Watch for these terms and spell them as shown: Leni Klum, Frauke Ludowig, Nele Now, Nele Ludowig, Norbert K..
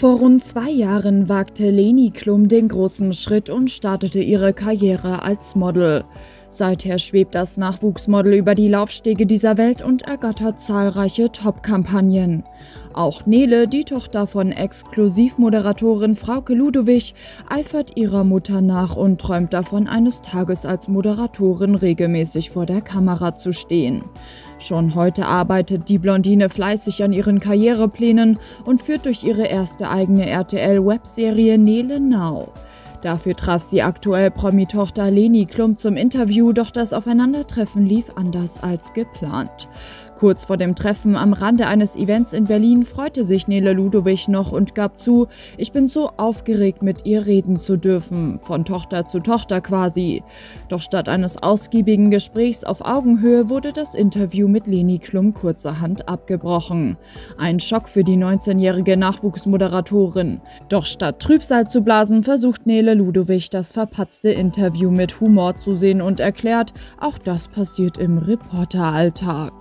Vor rund 2 Jahren wagte Leni Klum den großen Schritt und startete ihre Karriere als Model. Seither schwebt das Nachwuchsmodel über die Laufstege dieser Welt und ergattert zahlreiche Top-Kampagnen. Auch Nele, die Tochter von Exklusivmoderatorin Frauke Ludowig, eifert ihrer Mutter nach und träumt davon, eines Tages als Moderatorin regelmäßig vor der Kamera zu stehen. Schon heute arbeitet die Blondine fleißig an ihren Karriereplänen und führt durch ihre erste eigene RTL-Webserie Nele Now. Dafür traf sie aktuell Promi-Tochter Leni Klum zum Interview, doch das Aufeinandertreffen lief anders als geplant. Kurz vor dem Treffen am Rande eines Events in Berlin freute sich Nele Ludowig noch und gab zu: „Ich bin so aufgeregt, mit ihr reden zu dürfen, von Tochter zu Tochter quasi." Doch statt eines ausgiebigen Gesprächs auf Augenhöhe wurde das Interview mit Leni Klum kurzerhand abgebrochen. Ein Schock für die 19-jährige Nachwuchsmoderatorin. Doch statt Trübsal zu blasen, versucht Nele Ludowig, das verpatzte Interview mit Humor zu sehen und erklärt, auch das passiert im Reporteralltag.